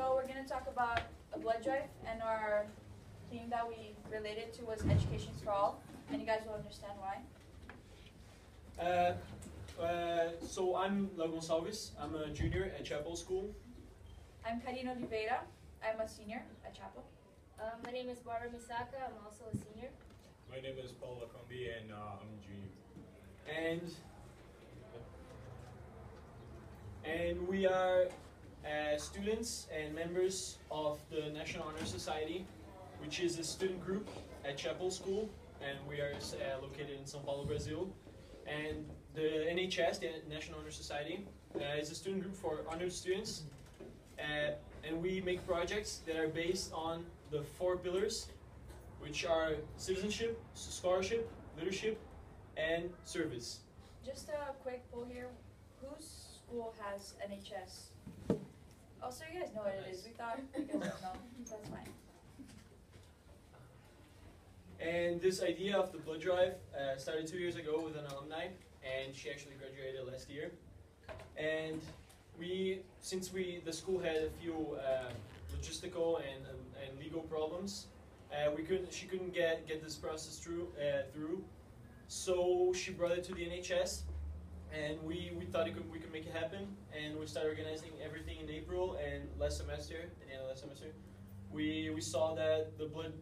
So we're going to talk about a blood drive, and our theme that we related to was education for all, and you guys will understand why. So I'm Logan Salvis. I'm a junior at Chapel School. I'm Karina Rivera. I'm a senior at Chapel. My name is Barbara Misaka. I'm also a senior. My name is Paul Lacombe, and I'm a junior. And we are students and members of the National Honor Society, which is a student group at Chapel School, and we are located in São Paulo, Brazil. And the NHS, the National Honor Society, is a student group for honored students, and we make projects that are based on the 4 pillars, which are citizenship, scholarship, leadership, and service. Just a quick poll here. Who's school has NHS? Oh, so you guys know what it is. We thought you guys don't know. That's fine. And this idea of the blood drive started 2 years ago with an alumni, and she actually graduated last year. And we, since the school had a few logistical and legal problems, she couldn't get this process through. So she brought it to the NHS. And we thought we could make it happen, and we started organizing everything in April. And last semester, at the end of last semester, we saw that the blood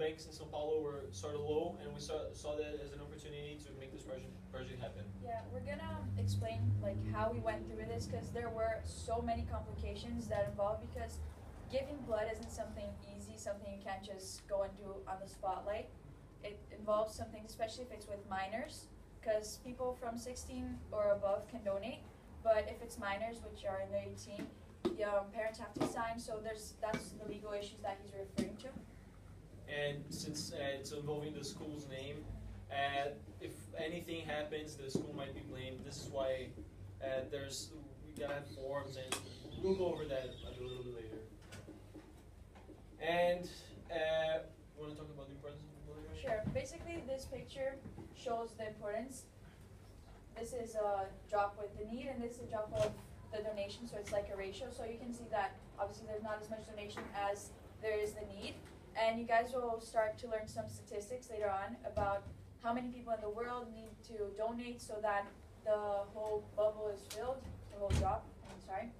banks in São Paulo were sort of low, and we saw that as an opportunity to make this project happen. Yeah, we're gonna explain like how we went through this, because there were so many complications that involved, because giving blood isn't something easy, something you can't just go and do on the spotlight. It involves something, especially if it's with minors, because people from 16 or above can donate, but if it's minors, which are under 18, the parents have to sign, so that's the legal issues that he's referring to. And since it's involving the school's name, if anything happens, the school might be blamed. This is why we gotta have forms, and we'll go over that a little bit later. And want to talk about the importance of blood drive? Sure. Basically, this picture shows the importance. This is a drop with the need, and this is a drop of the donation, so it's like a ratio. So you can see that obviously there's not as much donation as there is the need. And you guys will start to learn some statistics later on about how many people in the world need to donate so that the whole bubble is filled, the whole drop, I'm sorry.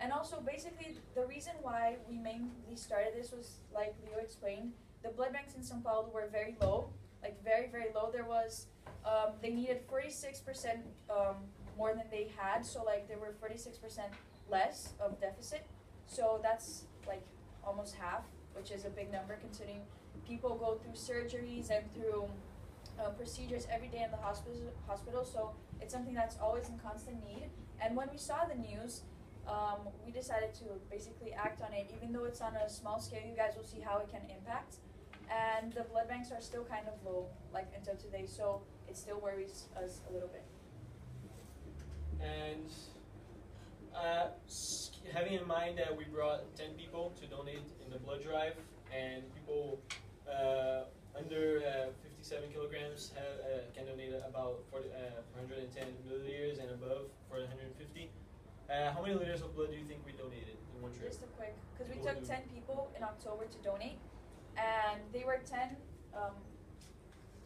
And also basically the reason why we mainly started this was, like Leo explained, the blood banks in São Paulo were very low. Like very, very low. There was, they needed 46% more than they had, so like there were 46% less of deficit. So that's like almost half, which is a big number considering people go through surgeries and through procedures every day in the hospital. So it's something that's always in constant need. And when we saw the news, we decided to basically act on it. Even though it's on a small scale, you guys will see how it can impact. And the blood banks are still kind of low, like until today, so it still worries us a little bit. And having in mind that we brought 10 people to donate in the blood drive, and people under 57 kilograms can donate about 110 milliliters, and above for 150. How many liters of blood do you think we donated in one trip? Just a quick, because we took 10 people in October to donate. And they were 10,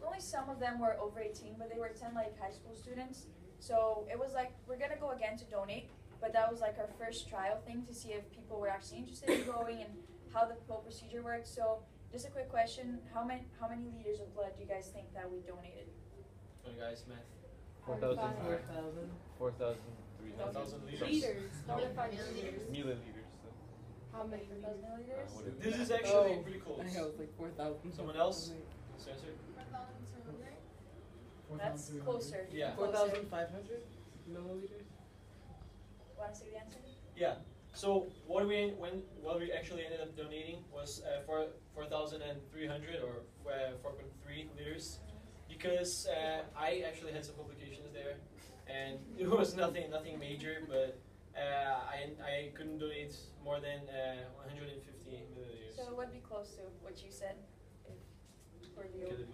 only some of them were over 18, but they were 10 like high school students. So it was like, we're gonna go again to donate, but that was like our first trial thing to see if people were actually interested in going and how the whole procedure works. So just a quick question, how many liters of blood do you guys think that we donated? What do you guys, math? 4,300 liters. Milliliters. How many milliliters? This is actually pretty close. I think it was like 4,000. Someone else? 4,200? That's closer. Yeah. 4,500 milliliters? Want to see the answer? Yeah. So what we actually ended up donating was 4,300 or 4.3 liters, because I actually had some complications there, and it was nothing major, but. I couldn't donate more than 150 milliliters. So it would be close to what you said for you.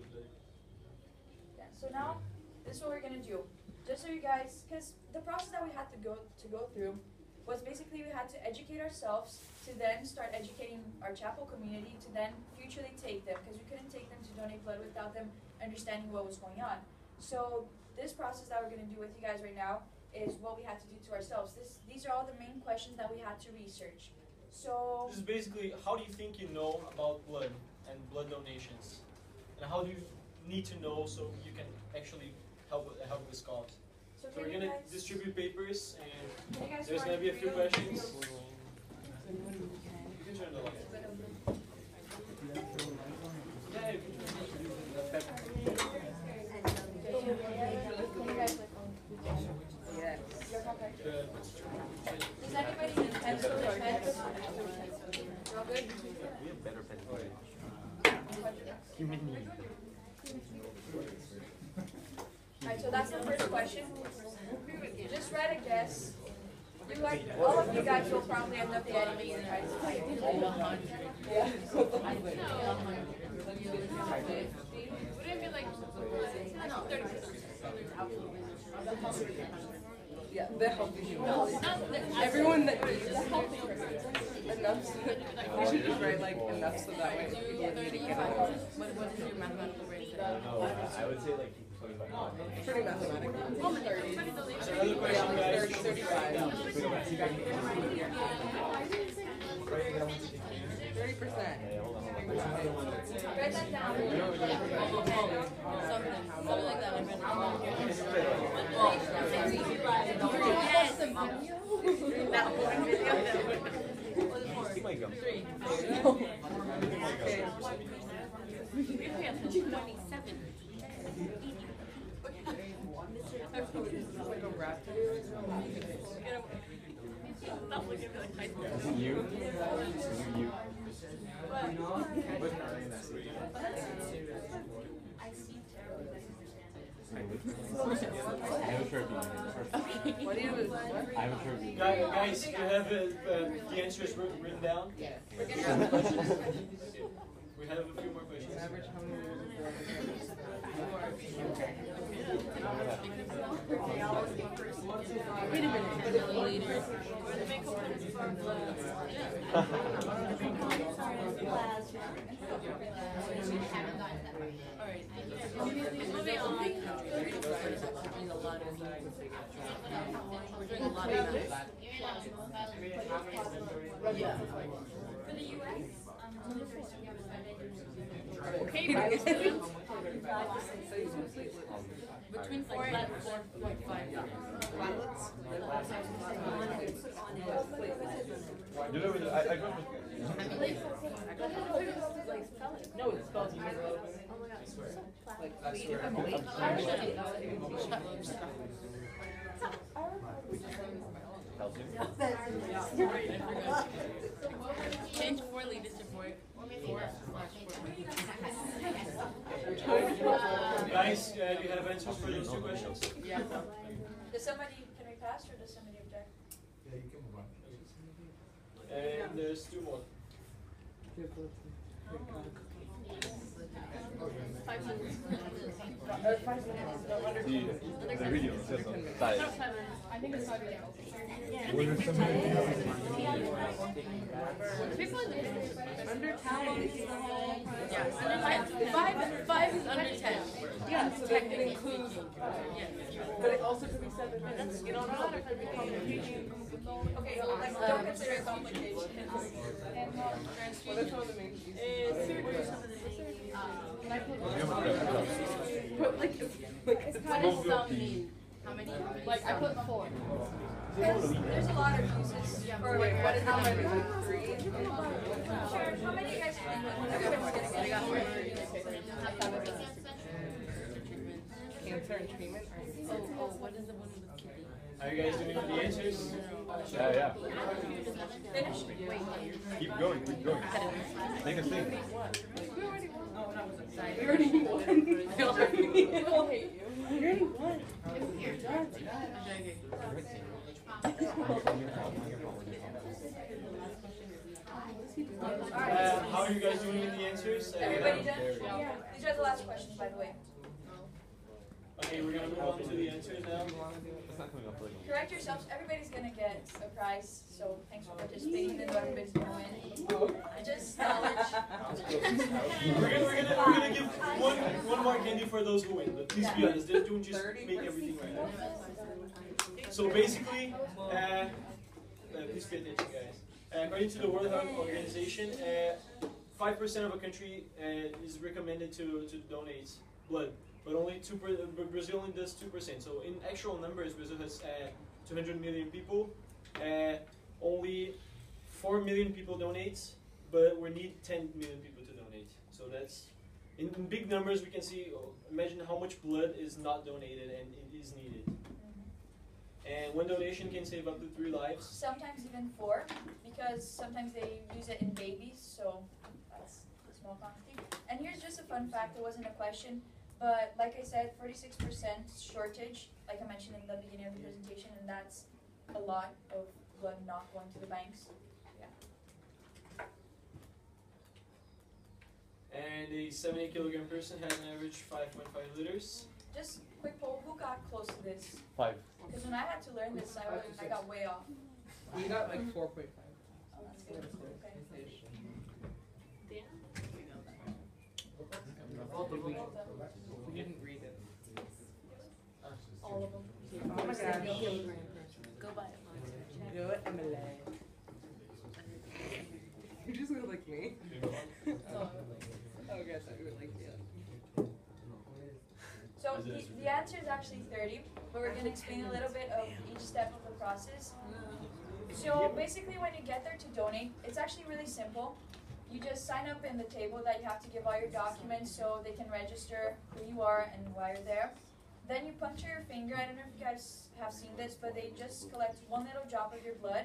Yeah, so now this is what we're going to do. Just so you guys, because the process that we had to go through was basically we had to educate ourselves to then start educating our chapel community to then futurely take them, because we couldn't take them to donate blood without them understanding what was going on. So this process that we're going to do with you guys right now is what we had to do to ourselves. These are all the main questions that we had to research. So this is basically, how do you think you know about blood and blood donations? And how do you need to know so you can actually help this cause? So we're going to distribute papers, and there's going to be a few questions. You can turn the light. Yeah, you can turn the light. Yes. Does anybody need pencil or pens? We're all good? We have better pens. Alright, so that's the first question. Just write a guess. All of you guys will probably end up getting it right. Yeah. Wouldn't it be like 30%? Yeah, they're helping you. Everyone that is enough so that we should just write like enough so that way people are getting it. What is your mathematical rate? I would say like pretty mathematical. 30. Another question, guys. 30%. Write that down. Something like that. Like a rap. You. I see terrible things. Guys, you have the answers written down? Yes. We have a few more questions. Wait a minute. For the U.S. Okay, between 4.5. Do it. I go with. No, it's spelled. Oh my God, it's so flat. Change 4 liters to 4. Guys, do you have answers for those two questions? Yeah. Does somebody, can we pass or does somebody object? Yeah, you can move on. And there's 2 more. 5 minutes. The video says on the side. I think it's 5 minutes. Five is under 10. Yeah, so that includes. But it also could be 7 minutes. You don't know. Okay, don't consider it complicated. What does some mean? How many? Like I put 4. There's a lot of uses for like what is how many? 3. How many you guys think? I got 4. Cancer and treatment. Oh, what is the one with kidney? Are you guys doing the answers? Yeah. Finish. Keep going. Think. We already won. I will hate you. We already won. You're done. How are you guys doing with the answers? Everybody done? Yeah. These are the last questions, by the way. Okay, we're going to move on to the answers now. It's not coming up really. Correct yourselves. Everybody's going to get a prize, so thanks for participating. Everybody's going to win. Just knowledge. We're going to give one more candy for those who win, but please be honest. Don't just make everything right now. So basically, please pay attention, guys. According to the World Health Organization, 5% of a country is recommended to donate blood, but only Brazil only does 2%. So in actual numbers, Brazil has 200 million people. Only 4 million people donate, but we need 10 million people to donate. So that's, in big numbers, we can see, imagine how much blood is not donated and it is needed. And one donation can save up to 3 lives. Sometimes even 4, because sometimes they use it in babies, so that's a small quantity. And here's just a fun fact, it wasn't a question, but like I said, 46% shortage, like I mentioned in the beginning of the presentation, and that's a lot of blood not going to the banks. Yeah. And a 70-kilogram person has an average 5.5 liters. Just quick poll, who got close to this? 5. Because when I had to learn this, I got way off. We got like 4.5. Oh, that's good. Okay. Yeah. We didn't read it. All of them. Oh my gosh. Go buy it. Do it, Emily. You just look like me. Oh, guys, I would like you. So the answer is actually 30, but we're going to explain a little bit of each step of the process. So basically when you get there to donate, it's actually really simple. You just sign up in the table that you have to give all your documents so they can register who you are and why you're there. Then you puncture your finger. I don't know if you guys have seen this, but they just collect one little drop of your blood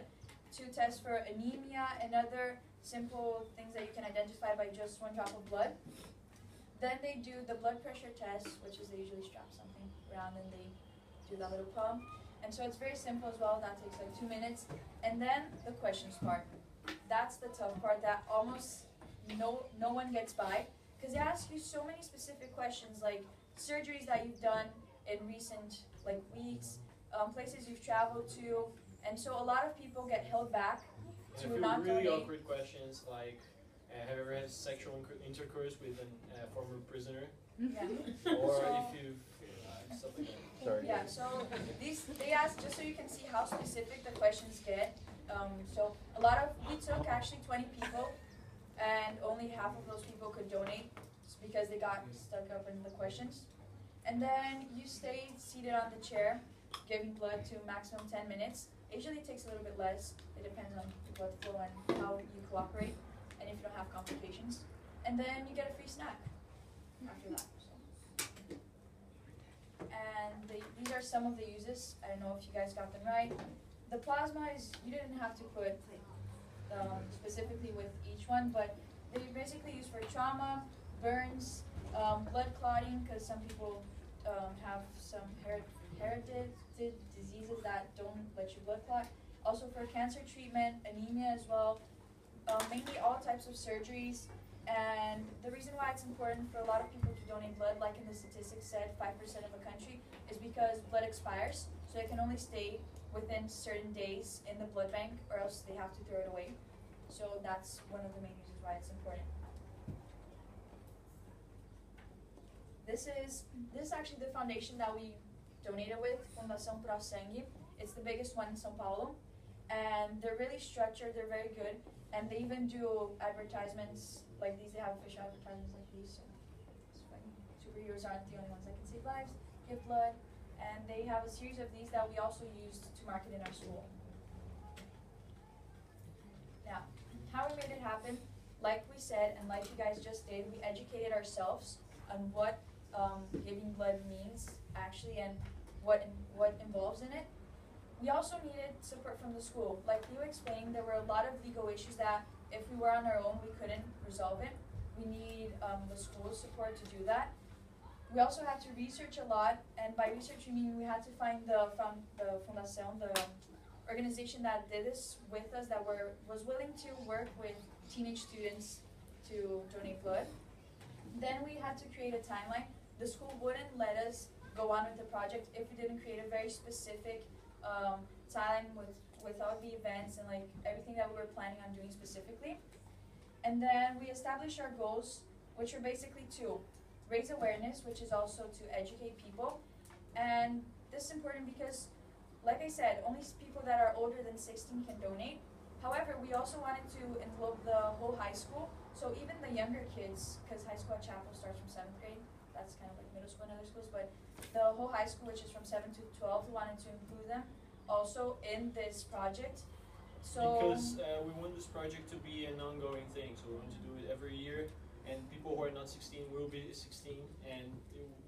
to test for anemia and other simple things that you can identify by just one drop of blood. Then they do the blood pressure test, which is they usually strap something around and they do that little pump. And so it's very simple as well. That takes like 2 minutes. And then the questions part. That's the tough part that almost no one gets by, because they ask you so many specific questions, like surgeries that you've done in recent like weeks, places you've traveled to, and so a lot of people get held back to not really donate. Awkward questions like, have you ever had sexual intercourse with a former prisoner? Yeah. Or so, if you've... something like that. Sorry. Yeah, so they ask, just so you can see how specific the questions get. So a lot of... We took actually 20 people, and only half of those people could donate because they got stuck up in the questions. And then you stay seated on the chair, giving blood to maximum 10 minutes. It usually takes a little bit less. It depends on the blood flow and how you cooperate, and if you don't have complications. And then you get a free snack after that. So. And these are some of the uses. I don't know if you guys got them right. The plasma is, you didn't have to put specifically with each one, but they basically use for trauma, burns, blood clotting, because some people have some heritage diseases that don't let you blood clot. Also for cancer treatment, anemia as well. Mainly all types of surgeries, and the reason why it's important for a lot of people to donate blood, like in the statistics said, 5% of a country, is because blood expires, so they can only stay within certain days in the blood bank, or else they have to throw it away. So that's one of the main reasons why it's important. This is actually the foundation that we donated with, Fundação Pró-Sangue. It's the biggest one in São Paulo, and they're really structured, they're very good. And they even do advertisements like these. They have official advertisements like these. So it's funny. Superheroes aren't the only ones that can save lives, give blood. And they have a series of these that we also used to market in our school. Now, how we made it happen, like we said, and like you guys just did, we educated ourselves on what giving blood means actually and what involves in it. We also needed support from the school. Like you explained, there were a lot of legal issues that if we were on our own, we couldn't resolve it. We need the school's support to do that. We also had to research a lot, and by research we mean we had to find the fundação, the organization that did this with us, that was willing to work with teenage students to donate blood. Then we had to create a timeline. The school wouldn't let us go on with the project if we didn't create a very specific time with all the events and like everything that we were planning on doing specifically. And then we established our goals, which are basically to raise awareness, which is also to educate people. And this is important because, like I said, only people that are older than 16 can donate. However, we also wanted to involve the whole high school, so even the younger kids, because high school at Chapel starts from 7th grade, that's kind of like middle school and other schools, but the whole high school, which is from 7 to 12, we wanted to include them also in this project. So because we want this project to be an ongoing thing, so we want to do it every year, and people who are not 16 will be 16, and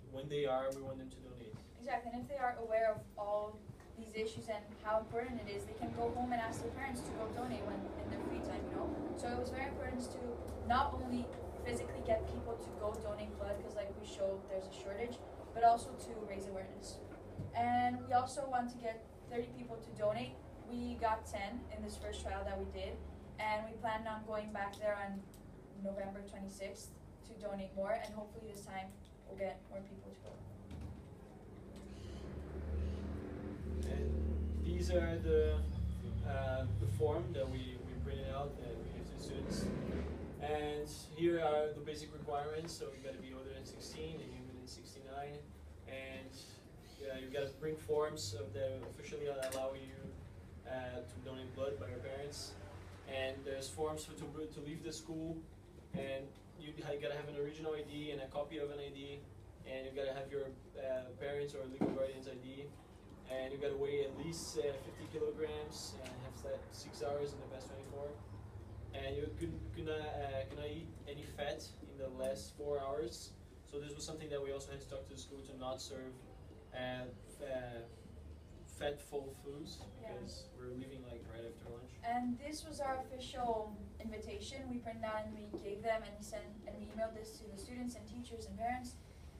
when they are, we want them to donate. Exactly, and if they are aware of all these issues and how important it is, they can go home and ask their parents to go donate when in their free time, you know? So it was very important to not only physically get people to go donate blood, because like we showed there's a shortage, but also to raise awareness. And we also want to get 30 people to donate. We got 10 in this first trial that we did, and we planned on going back there on November 26th to donate more, and hopefully this time we'll get more people to go. And these are the form that we printed out and we give to students. And here are the basic requirements. So you've got to be older than 16 and younger than 69. And you've got to bring forms of the officially allow you to donate blood by your parents. And there's forms for to leave the school. And you got to have an original ID and a copy of an ID. And you've got to have your parents or legal guardian's ID. And you've got to weigh at least 50 kilograms and have slept 6 hours in the past 24. And you could not eat any fat in the last 4 hours. So this was something that we also had to talk to the school to not serve fat-full foods because we're leaving like right after lunch. And this was our official invitation. We printed out and we gave them and we emailed this to the students and teachers and parents.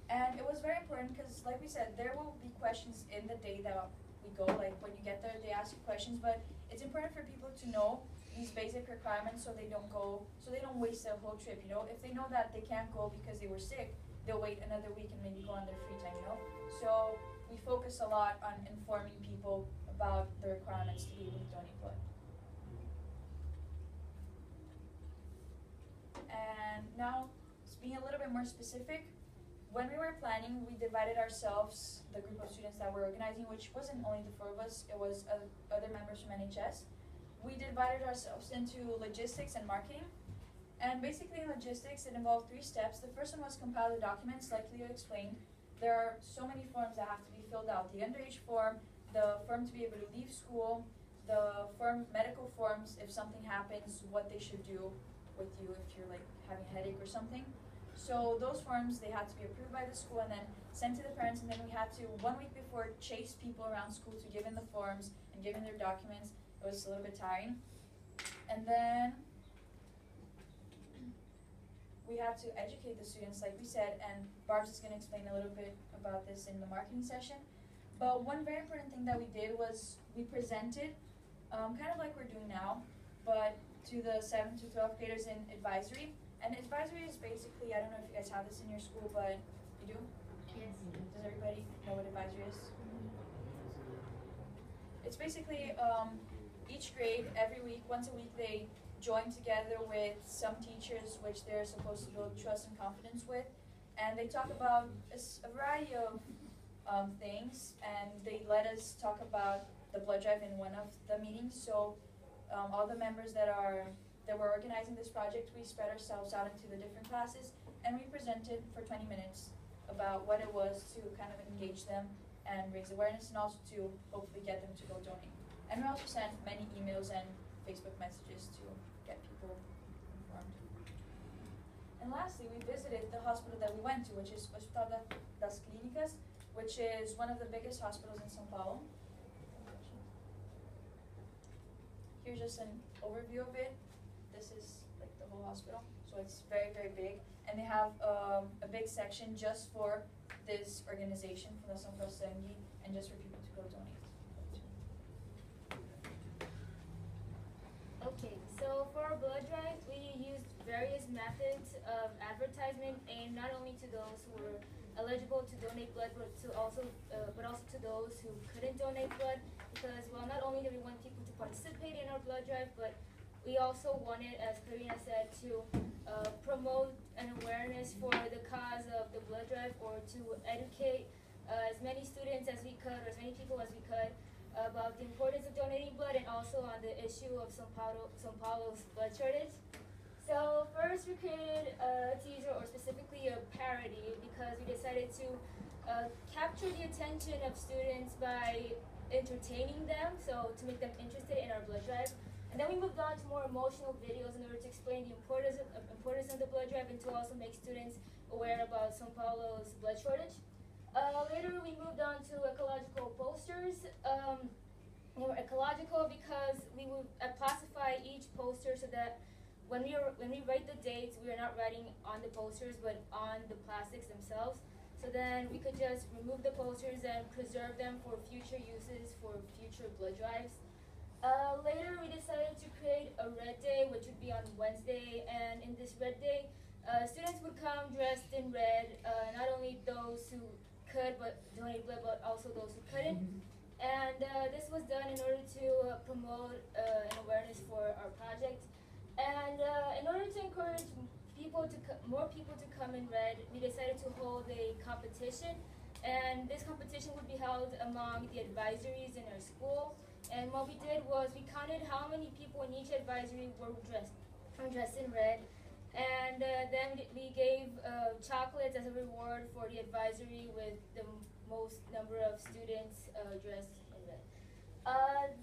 And it was very important because, like we said, there will be questions in the day that we go. Like when you get there, they ask you questions. But it's important for people to know these basic requirements so they don't go, so they don't waste their whole trip. You know, if they know that they can't go because they were sick, they'll wait another week and maybe go on their free time. You know, so we focus a lot on informing people about the requirements to be able to donate blood. And now, being a little bit more specific. When we were planning, we divided ourselves, the group of students that were organizing, which wasn't only the 4 of us, it was other members from NHS. We divided ourselves into logistics and marketing. And basically in logistics, it involved 3 steps. The first one was compile the documents, like Leo explained. There are so many forms that have to be filled out. The underage form, the form to be able to leave school, the form, medical forms, if something happens, what they should do with you if you're like having a headache or something. So those forms, they had to be approved by the school and then sent to the parents, and then we had to, 1 week before, chase people around school to give in the forms and give in their documents. It was a little bit tiring. And then we had to educate the students, like we said, and Barb's is going to explain a little bit about this in the marketing session. But one very important thing that we did was we presented, kind of like we're doing now, but to the 7th to 12th graders in advisory. And advisory is basically, I don't know if you guys have this in your school, but you do? Yes. Does everybody know what advisory is? It's basically each grade, every week, once a week, they join together with some teachers, which they're supposed to build trust and confidence with. And they talk about a variety of things, and they let us talk about the blood drive in one of the meetings. So all the members that were organizing this project, we spread ourselves out into the different classes, and we presented for 20 minutes about what it was to kind of engage them and raise awareness, and also to hopefully get them to go donate. And we also sent many emails and Facebook messages to get people informed. And lastly, we visited the hospital that we went to, which is Hospital das Clínicas, which is one of the biggest hospitals in São Paulo. Here's just an overview of it. This is like the whole hospital, so it's very, very big. And they have a big section just for this organization, Fundação Pró-Sangue, and just for people to go donate. Okay, so for our blood drive, we used various methods of advertisement aimed not only to those who were eligible to donate blood, but to also, but also to those who couldn't donate blood, because well, not only do we want people to participate in our blood drive, but we also wanted, as Karina said, to promote an awareness for the cause of the blood drive, or to educate as many students as we could, or as many people as we could, about the importance of donating blood, and also on the issue of São Paulo's blood shortage. So first we created a teaser, or specifically a parody, because we decided to capture the attention of students by entertaining them, so to make them interested in our blood drive. And then we moved on to more emotional videos in order to explain the importance of the blood drive, and to also make students aware about São Paulo's blood shortage. Later we moved on to ecological posters. They were ecological because we would classify each poster so that when we write the dates, we are not writing on the posters, but on the plastics themselves. So then we could just remove the posters and preserve them for future uses, for future blood drives. Later, we decided to create a red day, which would be on Wednesday. And in this red day, students would come dressed in red, not only those who could donate blood, but also those who couldn't. And this was done in order to promote an awareness for our project. And in order to encourage people to more people to come in red, we decided to hold a competition. And this competition would be held among the advisories in our school. And what we did was we counted how many people in each advisory were dressed in red. And then we gave chocolates as a reward for the advisory with the most number of students dressed in red.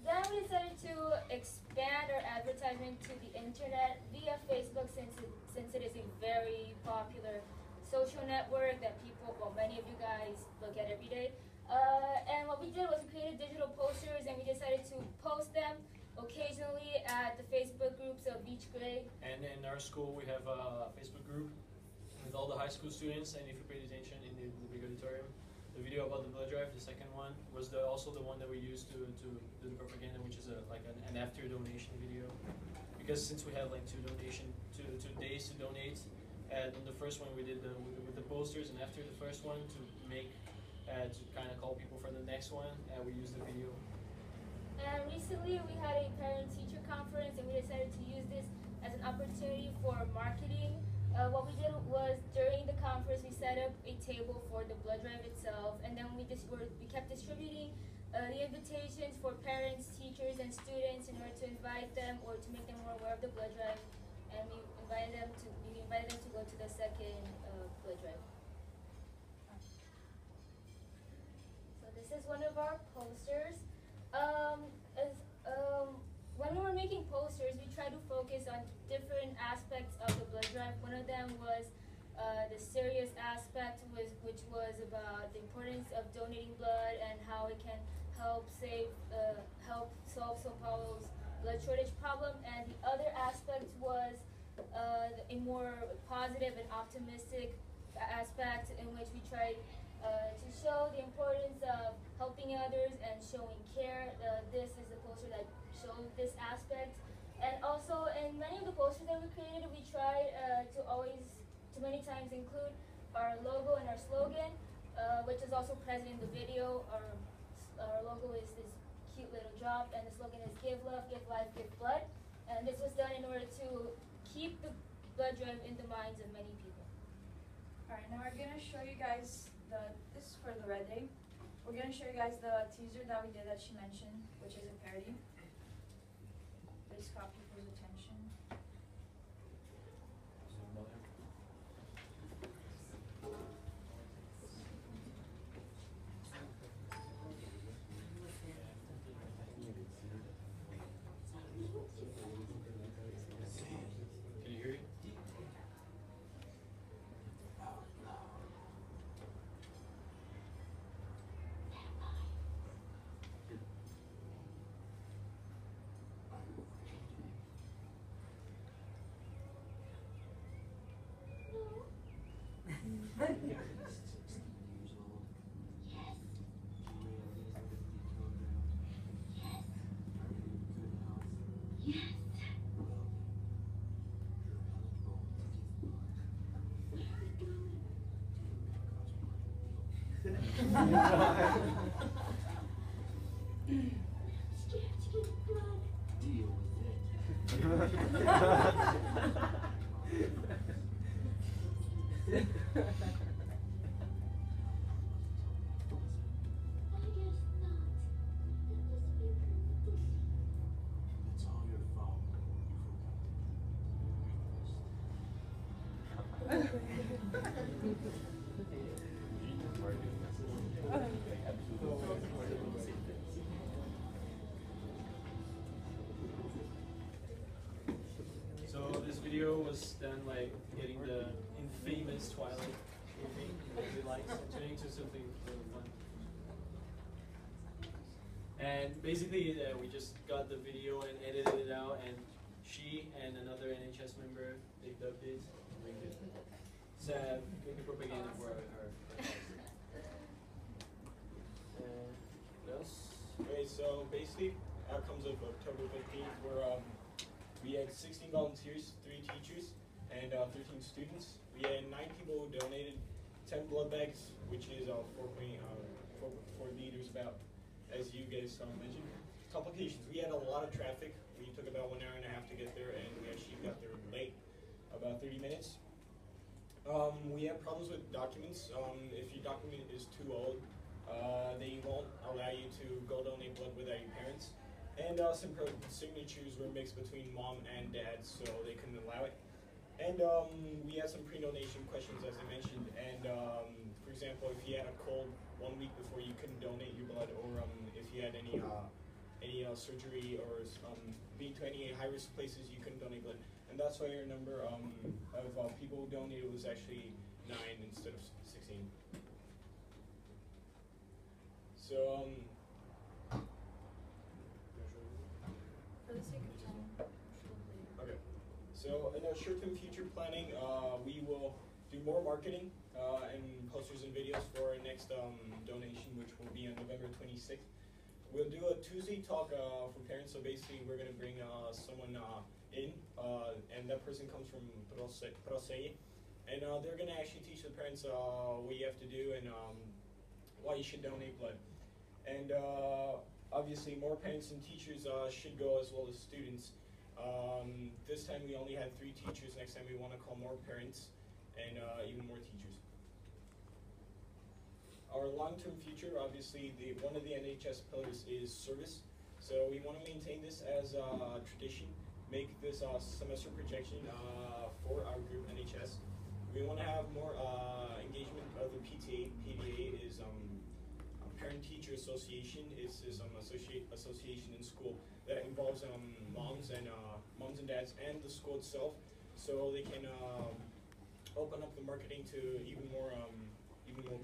Then we decided to expand our advertisement to the internet via Facebook, since it is a very popular social network that people, well, many of you guys look at every day. And what we did was we created digital posters, and we decided to post them occasionally at the Facebook groups of each grade. And in our school, we have a Facebook group with all the high school students, and if you paid attention in the big auditorium, the video about the blood drive, the second one, was also the one that we used to do the propaganda, which is like an after donation video. Because since we had like two days to donate, and on the first one we did with the posters, and after the first one to make, to kind of call people for the next one, and we used the video. And recently we had a parent-teacher conference, and we decided to use this as an opportunity for marketing. What we did was, during the conference, we set up a table for the blood drive itself, and then we kept distributing the invitations for parents, teachers, and students in order to invite them, or to make them more aware of the blood drive, and we invited them to go to the second blood drive. So this is one of our posters. When we were making posters, we tried to focus on different aspects of the blood drive. One of them was the serious aspect, which was about the importance of donating blood and how it can help solve São Paulo's blood shortage problem. And the other aspect was a more positive and optimistic aspect, in which we tried to show the importance of helping others and showing care. This is the poster that shows this aspect. And also, in many of the posters that we created, we tried to many times include our logo and our slogan, which is also present in the video. Our logo is this cute little drop, and the slogan is "Give love, give life, give blood." And this was done in order to keep the blood drive in the minds of many people. All right, now we're gonna show you guys this is for the red day. We're gonna show you guys the teaser that we did that she mentioned, which is a parody. This caught people's attention. Can you hear it? Scared to get blood. Deal with it. So this video was done by getting the infamous Twilight movie that we liked and turning to something really fun. And basically we just got the video and edited it out, and she and another NHS member, they dubbed it and made it. So making propaganda for her. What else? Okay, so basically, outcomes of October 15th were we had 16 volunteers, 3 teachers, and 13 students. We had 9 people who donated 10 blood bags, which is 4.4 liters, about, as you guys mentioned. Complications. We had a lot of traffic. We took about 1.5 hours to get there, and we actually got there late, about 30 minutes. We have problems with documents. If your document is too old, they won't allow you to go donate blood without your parents. And some signatures were mixed between mom and dad, so they couldn't allow it. And we had some pre-donation questions, as I mentioned. And for example, if you had a cold 1 week before, you couldn't donate your blood, or if you had any surgery or been to any high-risk places, you couldn't donate blood. And that's why your number of people who donated was actually 9 instead of 16. So, for the sake of time, okay. So, in our short-term future planning, we will do more marketing and posters and videos for our next donation, which will be on November 26th. We'll do a Tuesday talk for parents. So basically, we're gonna bring someone in, and that person comes from Pró-Sangue, and they're gonna actually teach the parents what you have to do and why you should donate blood. And obviously, more parents and teachers should go, as well as students. This time we only had 3 teachers. Next time we want to call more parents and even more teachers. Our long-term future, obviously, one of the NHS pillars is service. So we want to maintain this as a tradition. Make this semester projection for our group NHS. We want to have more engagement of the PTA. PTA is Parent Teacher Association. It's this association in school that involves moms and dads and the school itself, so they can open up the marketing to even more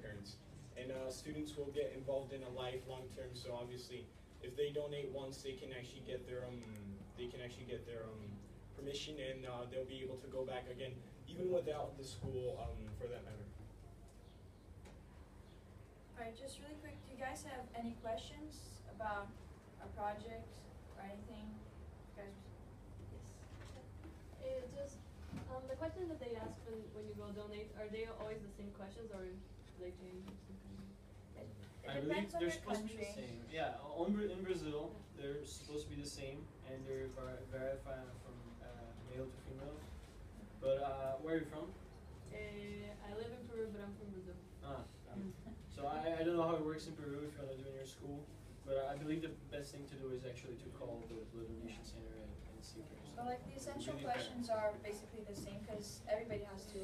parents. And students will get involved in a lifelong term. So obviously, if they donate once, they can actually get their permission, and they'll be able to go back again, even without the school, for that matter. All right, just really quick, do you guys have any questions about our project or anything? You guys? Yes. It's just the questions that they ask when you go donate, are they always the same questions, or do they change or something? I believe they're supposed to be the same. Yeah, in Brazil, they're supposed to be the same, and they're verified from male to female. But where are you from? I live in Peru, but I'm from Brazil. Ah, so I don't know how it works in Peru if you want to do it in your school, but I believe the best thing to do is actually to call the blood donation center and see if there's. Well, like the essential questions are basically the same, because everybody has to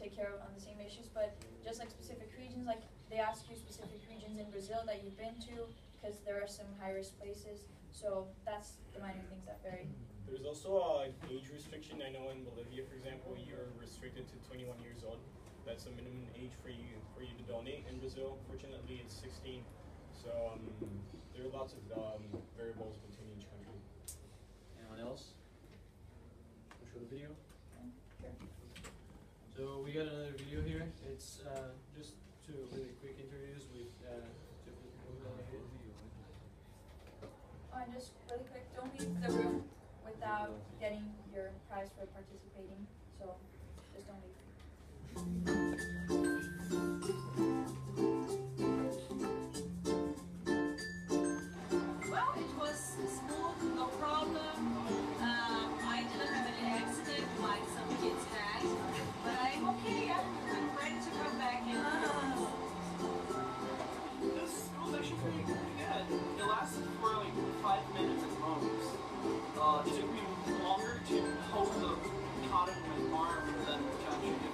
take care of on the same issues, but just like specific regions, like they ask you specific regions in Brazil that you've been to, because there are some high-risk places, so that's the minor things that vary. There's also an age restriction. I know in Bolivia, for example, you're restricted to 21 years old. That's the minimum age for you to donate. In Brazil, fortunately, it's 16. So there are lots of variables between each country. Anyone else? Can we show the video? Sure. So we got another video here. It's just two really quick interviews with different people who donated. Oh, and just really quick, don't leave the room without getting your prize for participating. So just don't leave.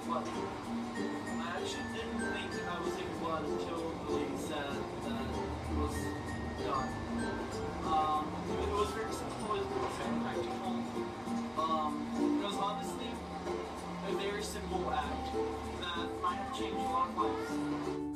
flooding. I actually didn't think I was in flood until the lady said that it was done. It was very simple, it was very practical. It was honestly a very simple act that might have changed a lot of lives.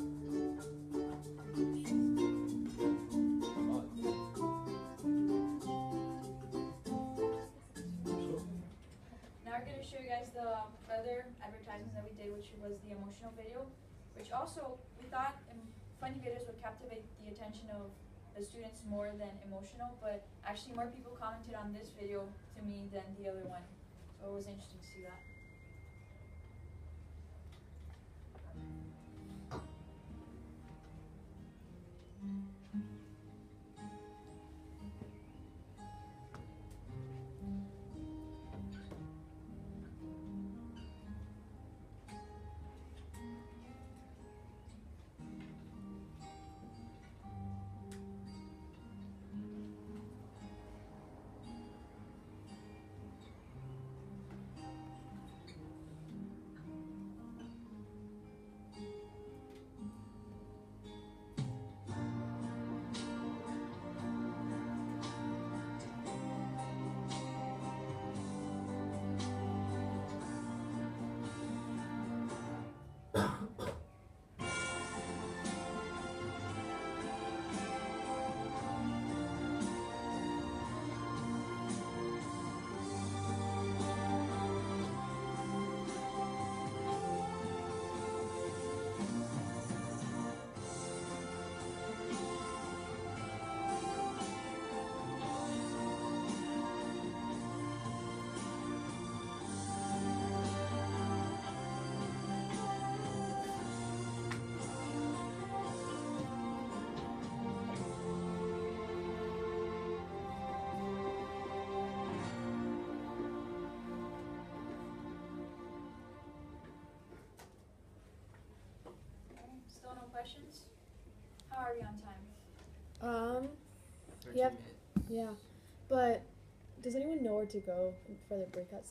Show you guys the other advertisements that we did, which was the emotional video, which also we thought funny videos would captivate the attention of the students more than emotional, but actually more people commented on this video to me than the other one, so it was interesting to see that. Questions? How are we on time? Yeah, but does anyone know where to go for the breakout